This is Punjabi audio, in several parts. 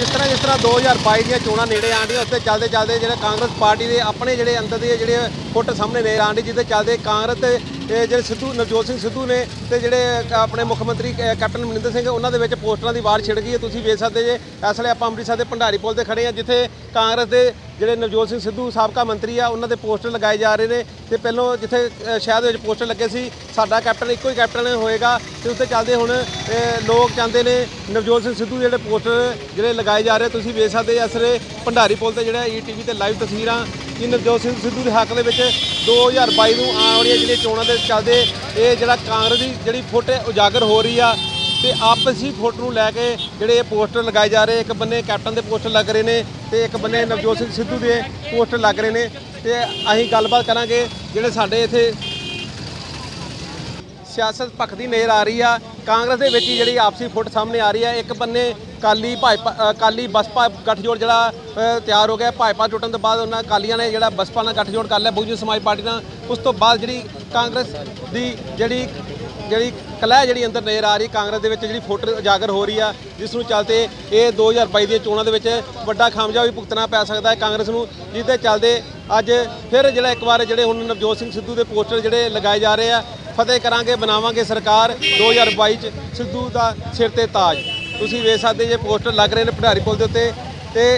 जिस तरह 2022 ਦੀਆਂ ਚੋਣਾਂ ਨੇੜੇ ਆਉਂਦੀਆਂ ਉੱਤੇ ਚਲਦੇ ਜਿਹੜਾ ਕਾਂਗਰਸ ਪਾਰਟੀ ਦੇ ਆਪਣੇ ਜਿਹੜੇ ਅੰਦਰ ਦੇ ਜਿਹੜੇ ਫੁੱਟ ਸਾਹਮਣੇ ਨੇ ਆਂਡੀ ਜਿਹਦੇ ਚਲਦੇ ਕਾਂਗਰਸ ਤੇ ਜਿਹੜੇ ਸਿੱਧੂ ਨਵਜੋਤ ਸਿੰਘ ਸਿੱਧੂ ਨੇ ਤੇ ਜਿਹੜੇ ਆਪਣੇ ਮੁੱਖ ਮੰਤਰੀ ਕੈਪਟਨ ਅਮਰਿੰਦਰ ਸਿੰਘ ਉਹਨਾਂ ਦੇ ਵਿੱਚ ਪੋਸਟਰਾਂ ਦੀ ਵਾਰ ਛਿੜ ਗਈ ਹੈ। ਤੁਸੀਂ ਵੇਖ ਸਕਦੇ ਜੇ ਇਸ ਵੇਲੇ ਆਪਾਂ ਅੰਮ੍ਰਿਤਸਰ ਦੇ ਭੰਡਾਰੀ ਪੁਲ ਤੇ ਖੜੇ ਆ ਜਿੱਥੇ ਕਾਂਗਰਸ ਦੇ ਜਿਹੜੇ ਨਵਜੋਤ ਸਿੰਘ ਸਿੱਧੂ ਸਾਬਕਾ ਮੰਤਰੀ ਆ ਉਹਨਾਂ ਦੇ ਪੋਸਟਰ ਲਗਾਏ ਜਾ ਰਹੇ ਨੇ ਤੇ ਪਹਿਲਾਂ ਜਿੱਥੇ ਸ਼ਹਿਰ ਦੇ ਵਿੱਚ ਪੋਸਟਰ ਲੱਗੇ ਸੀ ਸਾਡਾ ਕੈਪਟਨ ਇੱਕੋ ਹੀ ਕੈਪਟਨ ਹੋਏਗਾ ਤੇ ਉਸ ਤੇ ਚੱਲਦੇ ਹੁਣ ਲੋਕ ਚਾਹੁੰਦੇ ਨੇ ਨਵਜੋਤ ਸਿੰਘ ਸਿੱਧੂ ਜਿਹੜੇ ਪੋਸਟਰ ਜਿਹੜੇ ਲਗਾਏ ਜਾ ਰਹੇ ਤੁਸੀਂ ਵੇਖ ਸਕਦੇ ਇਸ ਵੇਲੇ ਭੰਡਾਰੀ ਪੁਲ ਤੇ ਜਿਹੜਾ ਈਟੀਵੀ ਤੇ ਲਾਈਵ ਤਸਵੀਰਾਂ ਕਿ ਨਵਜੋਤ ਸਿੰਘ ਸਿੱਧੂ ਦੇ ਹੱਕ ਦੇ ਵਿੱਚ 2022 ਨੂੰ ਆਉਣ ਵਾਲੀਆਂ ਜਿਹੜੀਆਂ ਚੋਣਾਂ ਦੇ ਚੱਲਦੇ ਇਹ ਜਿਹੜਾ ਕਾਂਗਰਸ ਦੀ ਜਿਹੜੀ ਫੁੱਟ ਉਜਾਗਰ ਹੋ ਰਹੀ ਆ ਤੇ ਆਪਸੀ ਫੁੱਟ ਨੂੰ ਲੈ ਕੇ ਜਿਹੜੇ ਇਹ ਪੋਸਟਰ ਲਗਾਏ ਜਾ ਰਹੇ ਇੱਕ ਬੰਨੇ ਕੈਪਟਨ ਦੇ ਪੋਸਟਰ ਲੱਗ ਰਹੇ ਨੇ ਤੇ ਇੱਕ ਬੰਨੇ ਨਵਜੋਤ ਸਿੰਘ ਸਿੱਧੂ ਦੇ ਪੋਸਟਰ ਲੱਗ ਰਹੇ ਨੇ ਤੇ ਅਸੀਂ ਗੱਲਬਾਤ ਕਰਾਂਗੇ ਜਿਹੜੇ ਸਾਡੇ ਇੱਥੇ सियासत भखदी नज़र आ रही है। कांग्रेस के विच जिहड़ी आपसी फुट सामने आ रही है। एक बन्ने अकाली बसपा गठजोड़ जिहड़ा तैयार हो गया भाजपा टुटन तो बाद उन्हां अकालियां ने जिहड़ा बसपा नाल गठजोड़ कर लिया बहुजन समाज पार्टी नाल। उस तो बाद जिहड़ी कांग्रेस दी जिहड़ी कलह जिहड़ी अंदर नज़र आ रही कांग्रेस दे विच जिहड़ी फुट उजागर हो रही है जिस नूं चलते ये 2022 दी चोणां दे विच वड्डा खामजा भी भुगतना पै सकदा है कांग्रेस नूं जिहदे चलदे अज फिर जिहड़ा एक बार जिहड़े हुण नवजोत सिंह सिद्धू दे पोस्टर जिहड़े लगाए जा रहे हैं फतेह करांगे बनावांगे सरकार 2022 च सिद्धू दा सिर ते ताज। तुसीं वेख सकदे जे पोस्टर लग रहे ने भंडारी पुल दे उत्ते ते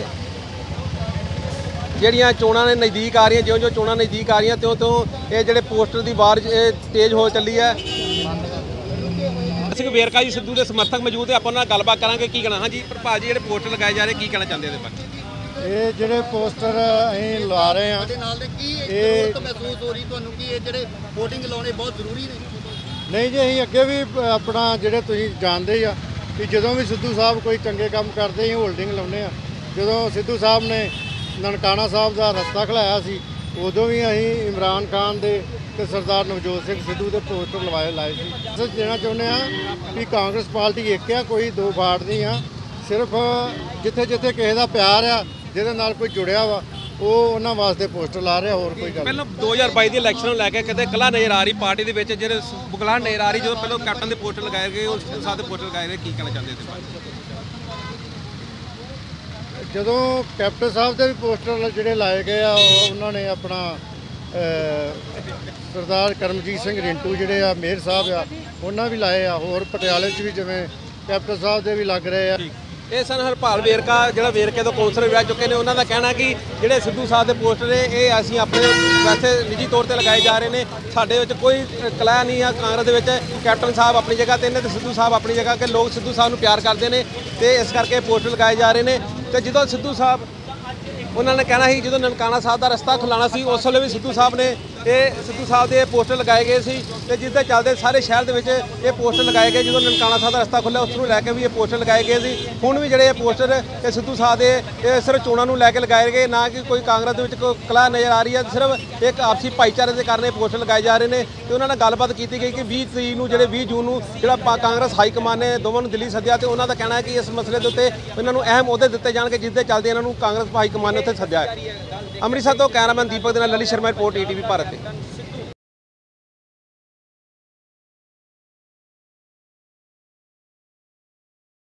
ਜਿਹੜੀਆਂ ਚੋਣਾਂ ਨੇ नज़दीक आ रही ਜਿਉਂ-ਜਿਉਂ ਚੋਣਾਂ नज़दीक आ रही ਤਿਉਂ-ਤਿਉਂ ਇਹ ਜਿਹੜੇ पोस्टर ਦੀ ਵਾਰ तेज़ हो ਚੱਲੀ ਹੈ। ਅਸੀਂ ਵੇਰਕਾ ਜੀ ਸਿੱਧੂ ਦੇ ਸਮਰਥਕ ਮੌਜੂਦ ਹੈ ਆਪਾਂ ਨਾਲ ਗੱਲਬਾत ਕਰਾਂਗੇ ਕੀ ਕਹਿਣਾ। ਹਾਂਜੀ ਭਾਅ ਜੀ ਜਿਹੜੇ पोस्टर ਲਗਾਏ ਜਾ ਰਹੇ ਕੀ ਕਹਿਣਾ ਚਾਹੁੰਦੇ ਇਹਦੇ ਬਾਰੇ? ਇਹ ਜਿਹੜੇ ਪੋਸਟਰ ਅਸੀਂ ਲਾ ਰਹੇ ਹਾਂ ਉਹਦੇ ਨਾਲ ਕੀ ਜ਼ਰੂਰਤ ਮਹਿਸੂਸ ਹੋ ਰਹੀ ਤੁਹਾਨੂੰ ਕਿ ਇਹ ਜਿਹੜੇ ਵੋਟਿੰਗ ਲਾਉਣੇ ਬਹੁਤ ਜ਼ਰੂਰੀ ਨੇ? ਨਹੀਂ ਜੀ ਅਸੀਂ ਅੱਗੇ ਵੀ ਆਪਣਾ ਜਿਹੜੇ ਤੁਸੀਂ ਜਾਣਦੇ ਹੀ ਆ ਕਿ ਜਦੋਂ ਵੀ ਸਿੱਧੂ ਸਾਹਿਬ ਕੋਈ ਚੰਗੇ ਕੰਮ ਕਰਦੇ ਹੀ ਹੋਲਡਿੰਗ ਲਾਉਂਦੇ ਆ। ਜਦੋਂ ਸਿੱਧੂ ਸਾਹਿਬ ਨੇ ਨਨਕਾਣਾ ਸਾਹਿਬ ਦਾ ਰਸਤਾ ਖਿਲਾਇਆ ਸੀ ਉਦੋਂ ਵੀ ਅਸੀਂ ਇਮਰਾਨ ਖਾਨ ਦੇ ਤੇ ਸਰਦਾਰ ਨਵਜੋਤ ਸਿੰਘ ਸਿੱਧੂ ਦੇ ਪੋਸਟਰ ਲਾਏ ਸੀ। ਅਸੀਂ ਦੇਣਾ ਚਾਹੁੰਦੇ ਆ ਕਿ ਕਾਂਗਰਸ ਪਾਰਟੀ ਇੱਕ ਆ ਕੋਈ ਦੋ ਵਾਰਡ ਨਹੀਂ ਆ। ਸਿਰਫ ਜਿੱਥੇ ਜਿੱਥੇ ਕਿਸੇ ਦਾ ਪਿਆਰ ਆ ਜਿਹਦੇ ਨਾਲ ਕੋਈ ਜੁੜਿਆ ਵਾ ਉਹ ਉਹਨਾਂ ਵਾਸਤੇ ਪੋਸਟਰ ਲਾ ਰਿਹਾ ਹੋਰ ਕੋਈ ਗੱਲ। ਪਹਿਲਾਂ 2022 ਦੀ ਇਲੈਕਸ਼ਨ ਨੂੰ ਲੈ ਕੇ ਕਿਤੇ ਕਲਾ ਨਜ਼ਰ ਆ ਰਹੀ ਪਾਰਟੀ ਦੇ ਵਿੱਚ ਜਿਹੜੇ ਬੁਗਲਾ ਨਜ਼ਰ ਆ ਰਹੀ ਜਦੋਂ ਪਹਿਲਾਂ ਕੈਪਟਨ ਦੇ ਪੋਸਟਰ ਲਗਾਏ ਗਏ ਉਸ ਸਾਹ ਦੇ ਪੋਸਟਰ ਲਗਾਏ ਗਏ ਕੀ ਕਹਿਣਾ ਚਾਹੁੰਦੇ ਤੇ ਬਾਰੇ? ਜਦੋਂ ਕੈਪਟਨ ਸਾਹਿਬ ਦੇ ਵੀ ਪੋਸਟਰ ਜਿਹੜੇ ਲਾਏ ਗਏ ਆ ਉਹਨਾਂ ਨੇ ਆਪਣਾ ਸਰਦਾਰ ਕਰਮਜੀਤ ਸਿੰਘ ਰਿੰਟੂ ਜਿਹੜੇ ਆ ਮੇਅਰ ਸਾਹਿਬ ਆ ਉਹਨਾਂ ਵੀ ਲਾਏ ਆ। ਹੋਰ ਪਟਿਆਲੇ 'ਚ ਵੀ ਜਿਵੇਂ ਕੈਪਟਨ ਸਾਹਿਬ ਦੇ ਵੀ ਲੱਗ ਰਹੇ ਆ। ਇਹ ਸਨ ਹਰਪਾਲ ਵੇਰਕਾ ਜਿਹੜਾ ਵੇਰਕੇ ਤੋਂ ਕੌਂਸਲਰ ਰਹਿ ਚੁੱਕੇ ਨੇ ਉਹਨਾਂ ਦਾ ਕਹਿਣਾ ਕਿ ਜਿਹੜੇ ਸਿੱਧੂ ਸਾਹਿਬ ਦੇ ਪੋਸਟਰ ਨੇ ਇਹ ਅਸੀਂ ਆਪਣੇ ਵੈਸੇ ਨਿੱਜੀ ਤੌਰ ਤੇ ਲਗਾਏ ਜਾ ਰਹੇ ਨੇ ਸਾਡੇ ਵਿੱਚ ਕੋਈ ਕਲਹਿ ਨਹੀਂ ਆ ਕਾਂਗਰਸ ਦੇ ਵਿੱਚ। ਕੈਪਟਨ ਸਾਹਿਬ ਆਪਣੀ ਜਗ੍ਹਾ ਤੇ ਨੇ ਤੇ ਸਿੱਧੂ ਸਾਹਿਬ ਆਪਣੀ ਜਗ੍ਹਾ ਕਿ ਲੋਕ ਸਿੱਧੂ ਸਾਹਿਬ ਨੂੰ ਪਿਆਰ ਕਰਦੇ ਨੇ ਤੇ ਇਸ ਕਰਕੇ ਪੋਸਟਰ ਲਗਾਏ ਜਾ ਰਹੇ ਨੇ। ਤੇ ਜਦੋਂ ਸਿੱਧੂ ਸਾਹਿਬ ਉਹਨਾਂ ਨੇ ਕਹਿਣਾ ਸੀ ਜਦੋਂ ਨਨਕਾਣਾ ਸਾਹਿਬ ਦਾ ਰਸਤਾ ਖੁਲਾਉਣਾ ਸੀ ਉਸ ਵੇਲੇ ਵੀ ਸਿੱਧੂ ਸਾਹਿਬ ਨੇ ਇਹ ਸਿੱਧੂ ਸਾਹਿਬ ਦੇ ਪੋਸਟਰ ਲਗਾਏ ਗਏ ਸੀ ਤੇ ਜਿਸ ਦੇ ਚੱਲਦੇ ਸਾਰੇ ਸ਼ਹਿਰ ਦੇ ਵਿੱਚ ਇਹ ਪੋਸਟਰ ਲਗਾਏ ਗਏ। ਜਦੋਂ ਨਨਕਾਣਾ ਸਾਹਿਬ ਦਾ ਰਸਤਾ ਖੁੱਲ੍ਹਿਆ ਉਸ ਨੂੰ ਲੈ ਕੇ ਵੀ ਇਹ ਪੋਸਟਰ ਲਗਾਏ ਗਏ ਸੀ। ਹੁਣ ਵੀ ਜਿਹੜੇ ਇਹ ਪੋਸਟਰ ਇਹ ਸਿੱਧੂ ਸਾਹਿਬ ਦੇ ਇਹ ਸਿਰਫ ਚੋਣਾਂ ਨੂੰ ਲੈ ਕੇ ਲਗਾਏ ਗਏ ਨਾ ਕਿ ਕੋਈ ਕਾਂਗਰਸ ਦੇ ਵਿੱਚ ਕੋਈ ਕਲਾ ਨਜ਼ਰ ਆ ਰਹੀ ਹੈ। ਸਿਰਫ ਇੱਕ ਆਪਸੀ ਭਾਈਚਾਰੇ ਦੇ ਕਾਰਨ ਇਹ ਪੋਸਟਰ ਲਗਾਏ ਜਾ ਰਹੇ ਨੇ ਤੇ ਉਹਨਾਂ ਨਾਲ ਗੱਲਬਾਤ ਕੀਤੀ ਗਈ ਕਿ 20 ਜੂਨ ਨੂੰ ਜਿਹੜਾ ਕਾਂਗਰਸ ਹਾਈ ਕਮਾਨ ਨੇ ਦੋਵਾਂ ਨੂੰ ਦਿੱਲੀ ਸੱਦਿਆ ਤੇ ਉਹਨਾਂ ਦਾ ਕਹਿਣਾ ਹੈ ਕਿ ਇਸ ਮਸਲੇ ਦੇ ਉੱਤੇ ਇਹਨਾਂ ਨੂੰ ਅਹਿਮ ਅਹੁਦੇ ਦਿੱਤੇ ਜਾਣਗੇ ਜਿਸ ਦੇ ਚੱਲਦੇ ਇਹਨਾਂ ਨੂੰ ਕਾਂਗਰਸ ਹਾਈ ਕਮਾਨ ਨੇ ਉੱਥੇ ਸੱਦਿਆ। ਅੰਮ੍ਰਿਤਸਰ ਤੋਂ ਕੈਮਰਾਮੈਨ ਦੀਪਕ ਦੇ ਨਾਲ ਲਲਿਤ ਸ਼ਰਮਾ ਰਿਪੋਰਟ ETV ਭਾਰਤ।